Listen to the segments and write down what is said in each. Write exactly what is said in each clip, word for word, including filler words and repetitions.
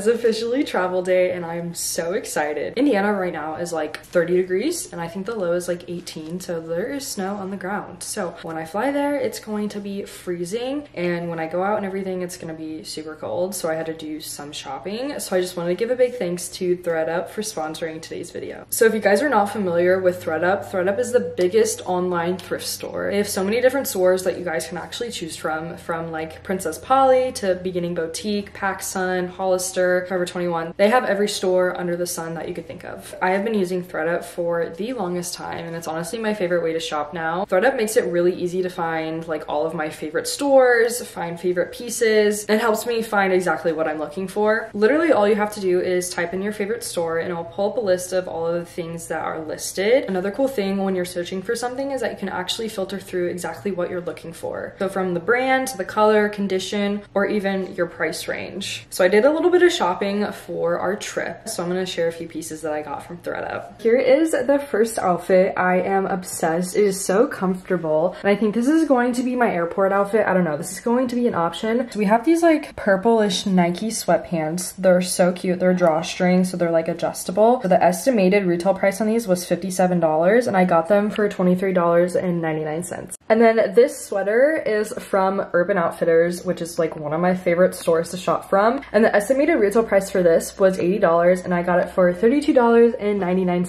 is officially travel day and I'm so excited. Indiana right now is like thirty degrees and I think the low is like eighteen, so there is snow on the ground. So when I fly there, it's going to be freezing, and when I go out and everything, it's gonna be super cold. So I had to do some shopping. So I just wanted to give a big thanks to ThredUp for sponsoring today's video. So if you guys are not familiar with ThredUp, ThredUp is the biggest online thrift store. They have so many different stores that you guys can actually choose from, from like Princess Polly to Beginning Boutique, PacSun, Hollister, Forever twenty-one. They have every store under the sun that you could think of. I have been using ThredUp for the longest time, and it's honestly my favorite way to shop now. ThredUp makes it really easy to find like all of my favorite stores, find favorite pieces, and helps me find exactly what I'm looking for. Literally all you have to do is type in your favorite store and I'll pull up a list of all of the things that are listed. Another cool thing when you're searching for something is that you can actually filter through exactly what you're looking for. So from the brand to the color, condition, or even your price range. So I did a little bit of shopping for our trip, so I'm gonna share a few pieces that I got from ThredUp. Here is the first outfit. I am obsessed. It is so comfortable, and I think this is going to be my airport outfit. I don't know, this is going to be an option. So we have these like purplish Nike sweatpants. They're so cute. They're drawstring, so they're like adjustable. So the estimated retail price on these was fifty-seven dollars, and I got them for twenty-three ninety-nine. And then this sweater is from Urban Outfitters, which is like one of my favorite stores to shop from. And the estimated retail price for this was eighty dollars, and I got it for thirty-two ninety-nine.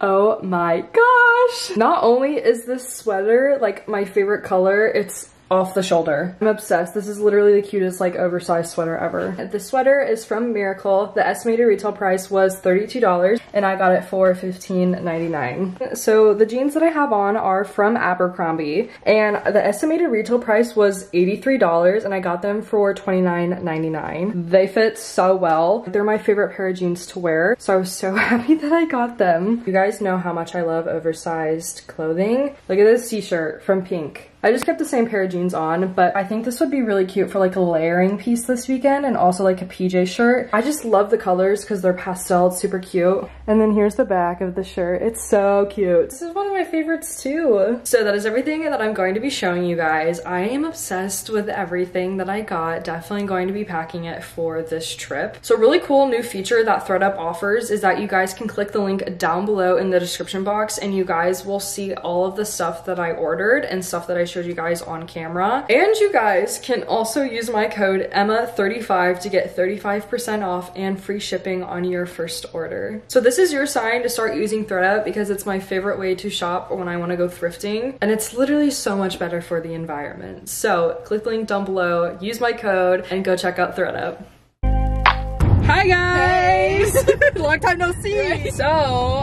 Oh my gosh! Not only is this sweater like my favorite color, it's off the shoulder. I'm obsessed. This is literally the cutest like oversized sweater ever. The sweater is from Miracle. The estimated retail price was thirty-two dollars and I got it for fifteen ninety-nine. So the jeans that I have on are from Abercrombie, and the estimated retail price was eighty-three dollars and I got them for twenty-nine ninety-nine. They fit so well. They're my favorite pair of jeans to wear, so I was so happy that I got them. You guys know how much I love oversized clothing. Look at this t-shirt from Pink. I just kept the same pair of jeans on, but I think this would be really cute for like a layering piece this weekend, and also like a P J shirt. I just love the colors because they're pastel, it's super cute. And then here's the back of the shirt. It's so cute. This is one of my favorites too. So that is everything that I'm going to be showing you guys. I am obsessed with everything that I got. Definitely going to be packing it for this trip. So a really cool new feature that ThredUp offers is that you guys can click the link down below in the description box, and you guys will see all of the stuff that I ordered and stuff that I showed you guys on camera. And you guys can also use my code Emma thirty-five to get thirty-five percent off and free shipping on your first order. So this is your sign to start using ThredUp, because it's my favorite way to shop when I want to go thrifting, and it's literally so much better for the environment. So click the link down below, use my code, and go check out ThredUp. Hi guys! Hey. Long time no see! So,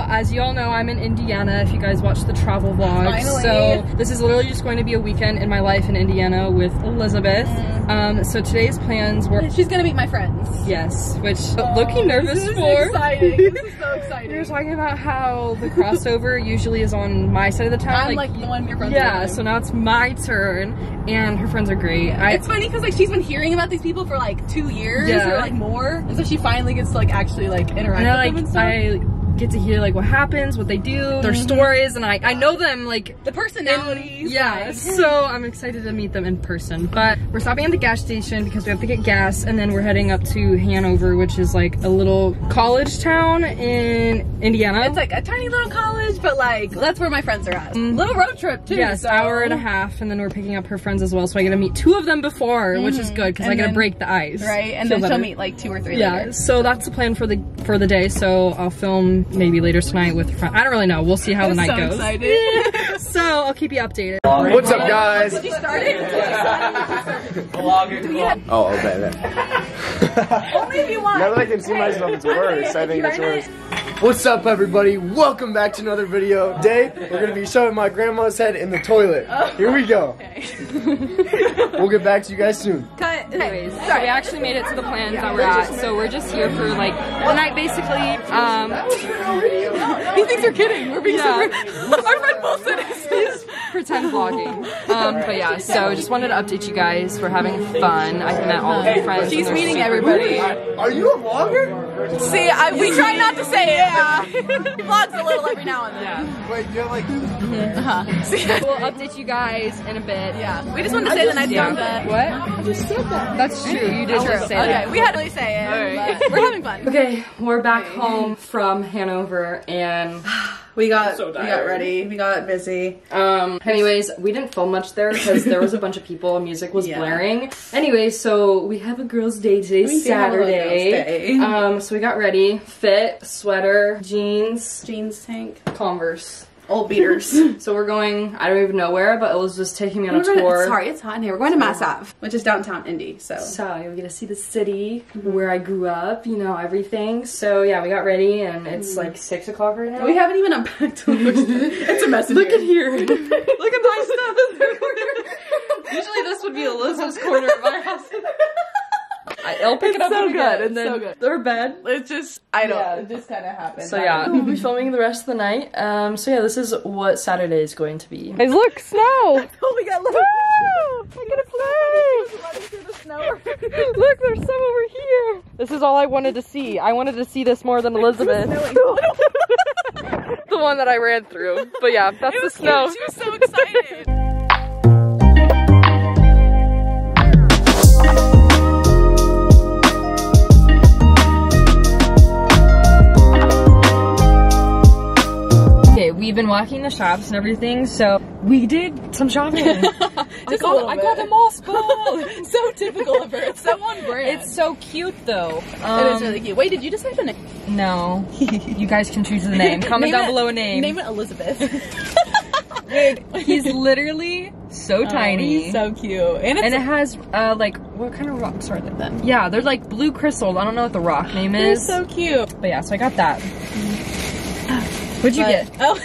as you all know, I'm in Indiana if you guys watch the travel vlogs. Finally. So, this is literally just going to be a weekend in my life in Indiana with Elizabeth. Mm. Um, so today's plans were- She's gonna meet my friends. Yes, which oh, looking nervous this is for. Exciting. This is so exciting. You were talking about how the crossover usually is on my side of the town. I'm like, like the one your friends Yeah, are so now it's my turn, and her friends are great. I, it's funny because like she's been hearing about these people for like two years yeah. or like more, and so she finally gets to like actually like interact and with like, them and stuff. I, get to hear like what happens, what they do, their mm-hmm. stories, and I, I know them, like the personalities. Yeah, like. So I'm excited to meet them in person. But we're stopping at the gas station because we have to get gas, and then we're heading up to Hanover, which is like a little college town in Indiana. It's like a tiny little college, but like that's where my friends are at. Mm-hmm. Little road trip too. Yes, so. Hour and a half, and then we're picking up her friends as well. So I get to meet two of them before, mm-hmm. which is good because I get to break the ice. Right, and then better. She'll meet like two or three. Yeah, later. So that's the plan for the for the day. So I'll film. Maybe later tonight with her friend. I don't really know. We'll see how the night so goes. Excited. So I'll keep you updated. What's up, guys? Did you start it? Oh, okay then. Only if you want. Now that I can see myself, it's worse. I think it's worse. What's up, everybody? Welcome back to another video. Today we're gonna be shoving my grandma's head in the toilet. Here we go. Okay. We'll get back to you guys soon. Cut. Anyways, sorry. We actually made it to the plans yeah, that we're at, so we're just here for like one night basically. Um. He thinks you're kidding. We're being yeah. so rude. Our friend Wilson is. pretend vlogging. Um, but yeah, so just wanted to update you guys. We're having fun. I met all of my friends. She's meeting everybody. Are you a vlogger? See, I, we try not to say it. Yeah. He vlogs a little every now and then. Yeah. Wait, you're like this? Mm-hmm. Uh-huh. See, we'll update you guys in a bit. Yeah. We just wanted to say that nice yeah. that. What? I just said that. That's true. You did just say okay, that. Okay, we had to really say it. Right. But we're having fun. Okay, we're back home from Hanover and... We got so we got ready. We got busy. Um. Anyways, we didn't film much there because there was a bunch of people. Music was yeah. blaring. Anyway, so we have a girls' day today, I mean, Saturday. Day. Um. So we got ready. Fit sweater, jeans, jeans tank, Converse. Old beaters. So we're going, I don't even know where, but it was just taking me on we're a tour. To, sorry, it's hot in here. We're going to Mass Ave, which is downtown Indy, so. So you're gonna see the city, mm-hmm. where I grew up, you know, everything. So yeah, we got ready and it's mm. like six o'clock right now. We haven't even unpacked the It's a mess in Look here. at here. Look at my stuff. Usually this would be Elizabeth's corner of my house. I'll pick it's it up so good, and then so good. Their bed. It's just, I don't. Yeah, it just kind of happens. So yeah, we'll be filming the rest of the night. Um, so yeah, this is what Saturday is going to be. Guys, look, snow! Oh my god, look! Woo! Look at the snow! Look, there's some over here. This is all I wanted to see. I wanted to see this more than Elizabeth. The one that I ran through. But yeah, that's it the snow. Cute. She was so excited. We've been walking the shops and everything, so we did some shopping. Just I, got, I got them all spoiled. So typical of her. It's so on brand. It's so cute though. Um, it is really cute. Wait, did you decide a name? No. You guys can choose the name. Comment name down it, below a name. Name it Elizabeth. Dude, he's literally so oh, tiny. He's so cute. And, it's and it has, uh, like, what kind of rocks are they? Yeah, they're like blue crystals. I don't know what the rock name is. He's so cute. But yeah, so I got that. What'd you but, get? Oh,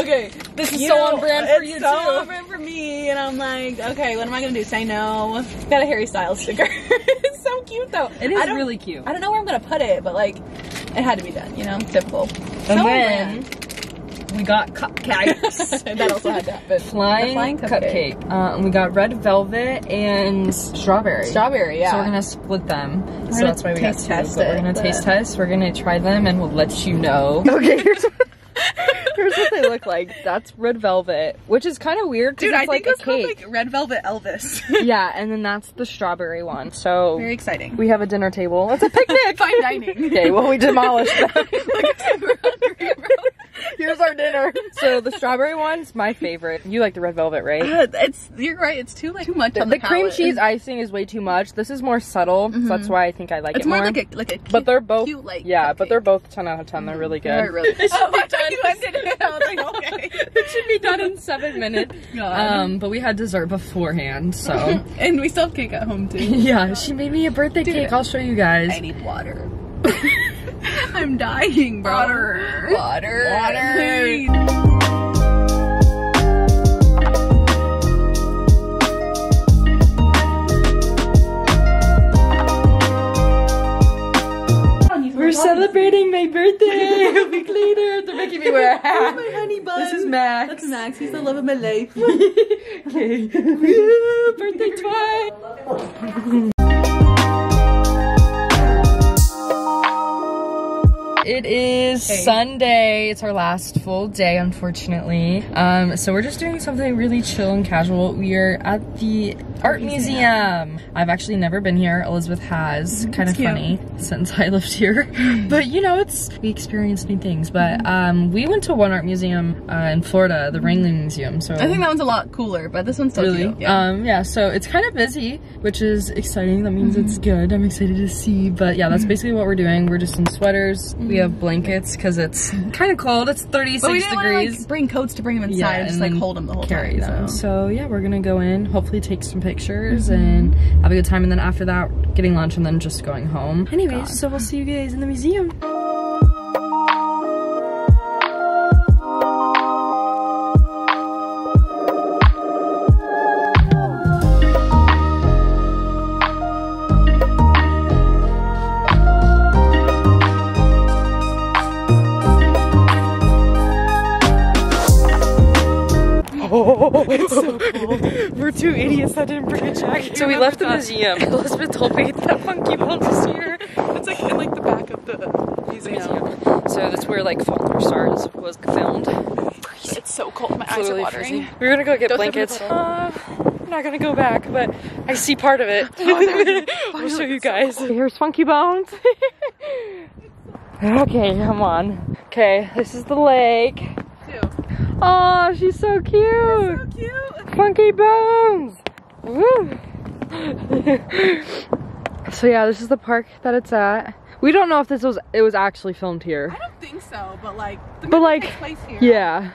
okay. This is you, so on brand for you, so too. It's so on brand for me, and I'm like, okay, what am I gonna do? Say no. Got a Harry Styles sticker. It's so cute, though. It is really cute. I don't know where I'm gonna put it, but like, it had to be done, you know? Typical. And so then we got cupcakes. That also had to happen. Flying, flying cupcake. cupcake. Uh, and we got red velvet and strawberry. Strawberry, yeah. So we're gonna split them. We're so that's why we got taste We're gonna taste test. We're gonna try them and we'll let you know. Okay. Here's what, here's what they look like. That's red velvet, which is kind of weird. Dude, it's I like think it's called like red velvet Elvis. Yeah, and then that's the strawberry one. So very exciting. We have a dinner table. It's a picnic. Fine dining. Okay. Well, we demolished them. Here's our dinner. So the strawberry one's my favorite. You like the red velvet, right? Uh, it's you're right. It's too like too much. The, on the, the cream cheese icing is way too much. This is more subtle, mm-hmm. so that's why I think I like it's it more. It's more like a like a. Cute, but they're both cute, like, yeah. Cupcake. But they're both ten out of ten. They're really good. They're really good. Oh, it should be done. I was like, okay. It should be done in seven minutes. Um, but we had dessert beforehand, so and we still have cake at home too. Yeah, she made me a birthday Dude, cake. I'll show you guys. I need water. I'm dying, bro. Water. Water. Water. Water. We're celebrating my birthday a week later. They're making me wear a hat. This is my honey bun. This is Max. That's Max. He's the love of my life. Okay. Woo, birthday twat. It is hey. Sunday. It's our last full day, unfortunately. Um, so we're just doing something really chill and casual. We are at the art museum. museum. I've actually never been here. Elizabeth has. Mm-hmm. Kind of funny since I lived here. But you know, it's we experienced new things. But um, we went to one art museum uh, in Florida, the Ringling Museum. So I think that one's a lot cooler, but this one's so really? cute. Yeah. Um, yeah. So it's kind of busy, which is exciting. That means mm-hmm. it's good. I'm excited to see. But yeah, that's mm-hmm. basically what we're doing. We're just in sweaters. Mm-hmm. We have blankets because it's kind of cold. It's thirty-six but we didn't degrees. Wanna, like, bring coats to bring them inside. Yeah, and just like hold them the whole carry time. So. so yeah, we're gonna go in. Hopefully, take some pictures mm-hmm. and have a good time. And then after that, getting lunch and then just going home. Anyways, God. so we'll see you guys in the museum. Oh, it's so cold. We're two idiots that didn't bring a jacket. So we left the museum. Elizabeth told me that Funky Bones is here. It's like in like the back of the museum. Yeah. So that's where like Fault in Our Stars was filmed. It's so cold. My eyes are watering. We were gonna go get Don't blankets. Uh, I'm not gonna go back, but I see part of it. Oh, I'll show you guys. So here's Funky Bones. Okay, come on. Okay, this is the lake. Oh, she's so cute. So cute. Funky Bones. Woo. So yeah, this is the park that it's at. We don't know if this was it was actually filmed here. I don't think so, but like the but like place here. Yeah.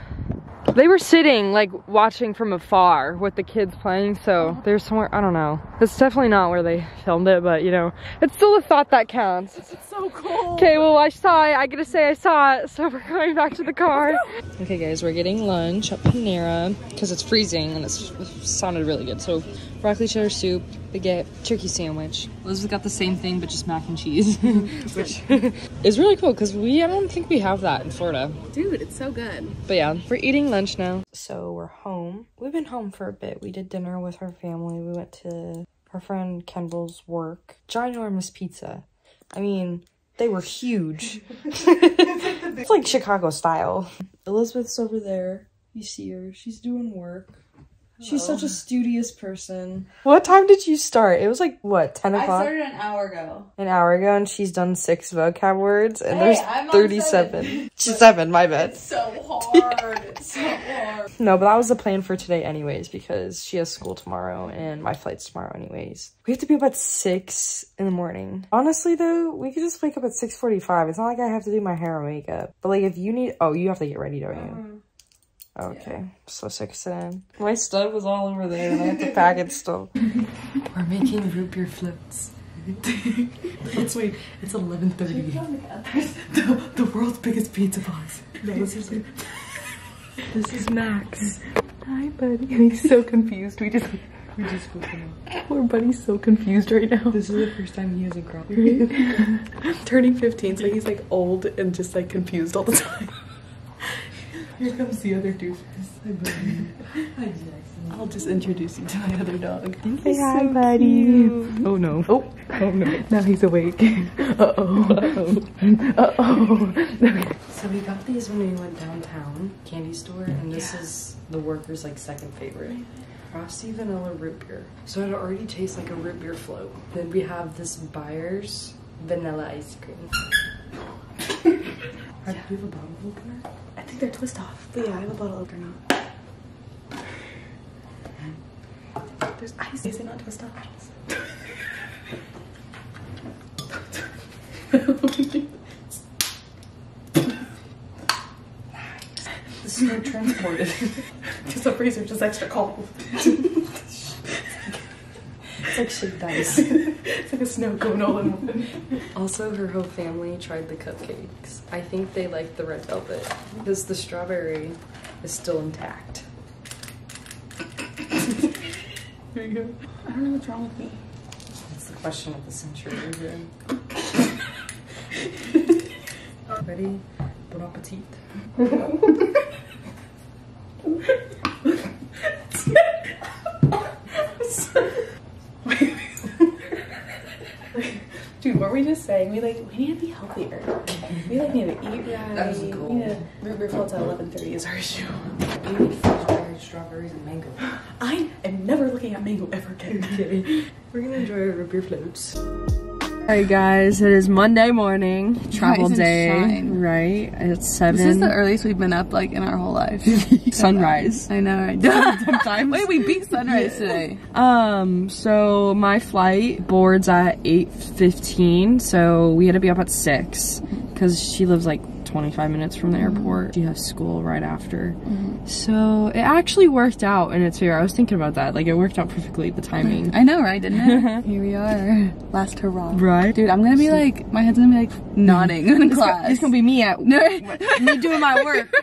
They were sitting like watching from afar with the kids playing, so oh. There's somewhere, I don't know. It's definitely not where they filmed it, but you know, it's still a thought that counts. It's so cool. Okay, well I saw it, I gotta say I saw it, so we're going back to the car. Okay guys, we're getting lunch at Panera, because it's freezing and it's, it sounded really good. So broccoli cheddar soup, baguette, turkey sandwich. Elizabeth got the same thing, but just mac and cheese, which is really cool because we, I don't think we have that in Florida. Dude, it's so good. But yeah, we're eating lunch now. So we're home. We've been home for a bit. We did dinner with her family. We went to her friend Kendall's work. Ginormous pizza. I mean, they were huge. It's like Chicago style. Elizabeth's over there. You see her. She's doing work. She's such a studious person. What time did you start? It was like, what, ten o'clock? I started an hour ago. An hour ago, and she's done six vocab words, and hey, there's I'm thirty-seven. Seven. seven, my bad. It's so hard. It's so hard. No, but that was the plan for today anyways, because she has school tomorrow, and my flight's tomorrow anyways. We have to be up at six in the morning. Honestly, though, we could just wake up at six forty-five. It's not like I have to do my hair or makeup. But, like, if you need... Oh, you have to get ready, don't you? Mm-hmm. Okay, yeah. So six in. My stud was all over there and I had to pack it still. We're making root beer floats. Let's wait, it's eleven thirty. The, the world's biggest pizza box. No, this, is this is Max. Hi, buddy. He's so confused. We just, we just flipping out. Poor buddy's so confused right now. This is the first time he has a girl. Turning fifteen, so he's like old and just like confused all the time. Here comes the other doofus. Hi, buddy. Hi, Jackson. I'll just introduce you to my other dog. Hey, so hi, buddy. Cute. Oh, no. Oh. Oh, no. Now he's awake. Uh-oh. Uh-oh. Uh-oh. So we got these when we went downtown, candy store, and this yeah. is the workers' like second favorite. Frosty vanilla root beer. So it already tastes like a root beer float. Then we have this Byers vanilla ice cream. Right, yeah. Do you have a bottle opener? I think they're twist off. But yeah, I have a bottle opener. There's ice. Is it not twist off? This is no transported. Because the freezer just extra cold. It's like shaped ice. It's like a snow cone all in one. Also, her whole family tried the cupcakes. I think they liked the red velvet because the strawberry is still intact. There you go. I don't know what's wrong with me. That's the question of the century. Ready? Bon appetit. Dude, what were we just saying? We like we need to be healthier. We like need to eat right. That was cool. We need to root beer floats at eleven thirty is our issue. We need fresh berries, strawberries, and mango. I am never looking at mango ever again. Okay. We're gonna enjoy our root beer floats. Alright guys, it is Monday morning. Travel day. Shine. Right? It's seven. This is the earliest we've been up like in our whole life. Sunrise. I know, right? Sometimes. Wait, we beat sunrise today. Um, so my flight boards at eight fifteen, so we had to be up at six because she lives like twenty-five minutes from the airport. She has school right after. Mm-hmm. So it actually worked out in its favor. I was thinking about that. Like it worked out perfectly, the timing. I know, right? Didn't it? Here we are. Last hurrah. Right? Dude, I'm gonna be like, my head's gonna be like nodding in class. It's gonna be me at, me doing my work.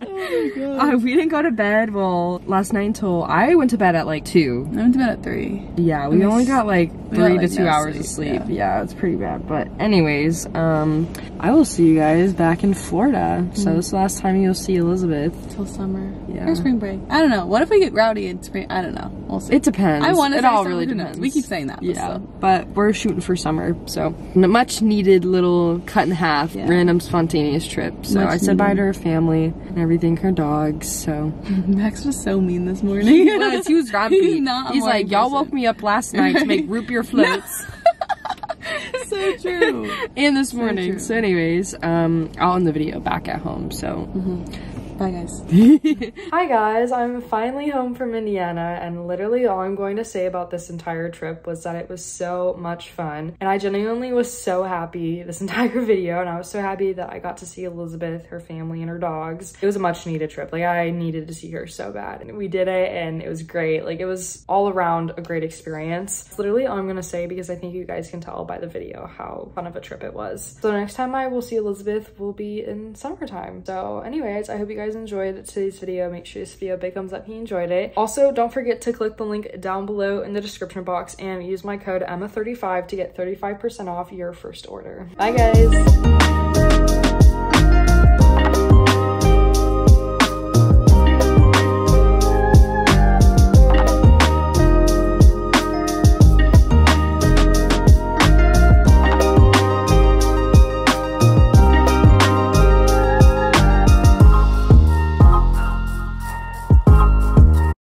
Oh my god. Uh, we didn't go to bed, well, last night until I went to bed at like two. I went to bed at three. Yeah, we only got like three got, like, to two no hours sleep. of sleep. Yeah. yeah, it's pretty bad. But anyways, um, I will see you guys back in Florida. Mm-hmm. So this is the last time you'll see Elizabeth. Till summer. Yeah. Or spring break. I don't know. What if we get rowdy in spring? I don't know. We'll see. It depends. I want to It all really depends. We keep saying that. But yeah. Still. But we're shooting for summer. So much needed little cut in half, yeah. random spontaneous trip. So much I said needed. bye to her family and everything, her dogs. So Max was so mean this morning. He was. He was grumpy. He's, not He's like, y'all woke me up last night right. to make root beer floats. No. So true. And this so morning. True. So anyways, um, I'll end the video back at home. So. Mm-hmm. Bye guys. Hi guys, I'm finally home from Indiana, and literally all I'm going to say about this entire trip was that it was so much fun, and I genuinely was so happy this entire video, and I was so happy that I got to see Elizabeth, her family, and her dogs. It was a much needed trip. Like, I needed to see her so bad, and we did it, and it was great. Like, it was all around a great experience. That's literally all I'm gonna say, because I think you guys can tell by the video how fun of a trip it was. So the next time I will see Elizabeth will be in summertime. So anyways, I hope you guys enjoyed today's video. Make sure this video big thumbs up if you enjoyed it. Also, don't forget to click the link down below in the description box and use my code Emma thirty-five to get thirty-five percent off your first order. Bye guys.